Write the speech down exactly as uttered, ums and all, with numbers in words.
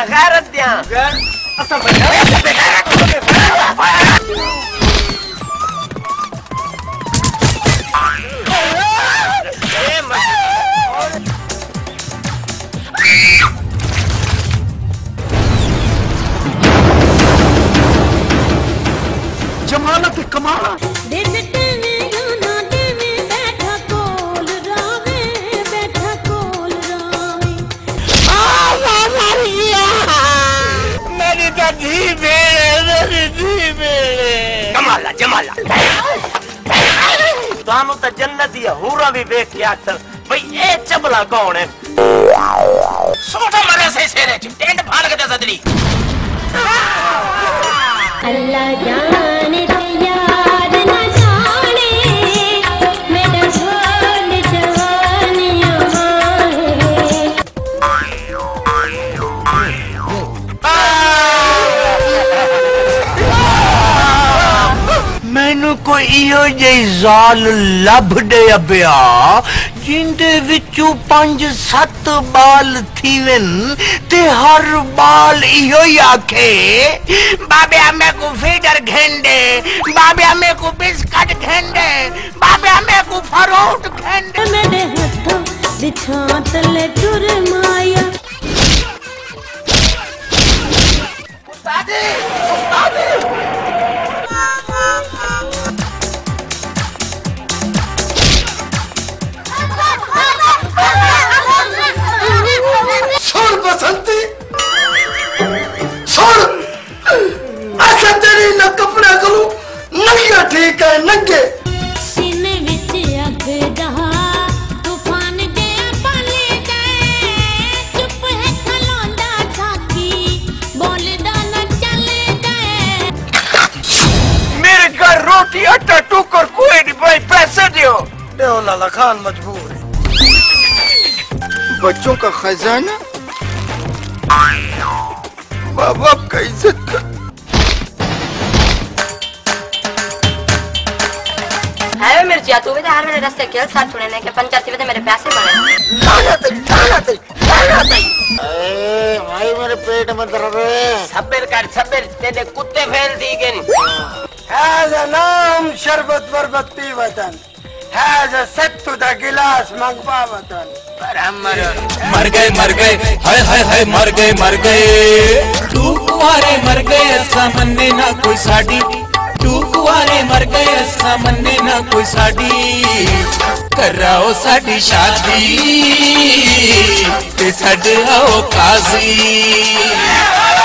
नगारत दिया असल जमानत कमाल जमाला तानू तो जन्नत ही हूरा भी देख के आखर भाई ये चबला कौन है सोटा मरे से सेरे टेंट फाड़ के सदरी अल्लाह जाने रे यार ना जाने मेरा जान जवानियां है मैनू कोई इहो जेही जाल लभ दे अब्या जिंदे विचों पंज सत बाल थीवन ते हर बाल इहो ही आखे बाबे मैं को फीडर घेंडे बाबे मैं को बिस्किट घेंडे बाबे मैं को फ्रूट घेंडे मेरे हथों बिछात ले टुर माया उस्ताद उस्ताद ठीक है नंगे सीने विच अग दहा तूफान दे पाले गए चुप है खलोंदा छाकी बोलदा ना चले गए मेरे घर रोटी आटा टूकर कोई नहीं भाई पैसे दियो देओ लाला खान मजबूर है बच्चों का खजाना माँ बाप का इज्जत का मिर्चिया तू भी तो हर मेरे रास्ते के साथ छुड़ने के पंचायती में तो मेरे पैसे बने खाना दे खाना दे खाना दे अरे भाई मेरे पेट में दर्द है सब्र कर सब्र तेरे कुत्ते फैल दी गए हैजा नाम शरबत बरबती वतन हैजा सत्तू दा गिलास मंगवा वतन पर हम मर मर गए मर गए हाय हाय हाय मर गए मर गए तू कुवारे मर गए ऐसा मन्ने ना कोई साडी तू कुआरे मर गए ऐसा मन्ने ना कोई साडी कराओ साडी शादी ते साडे आओ काजी।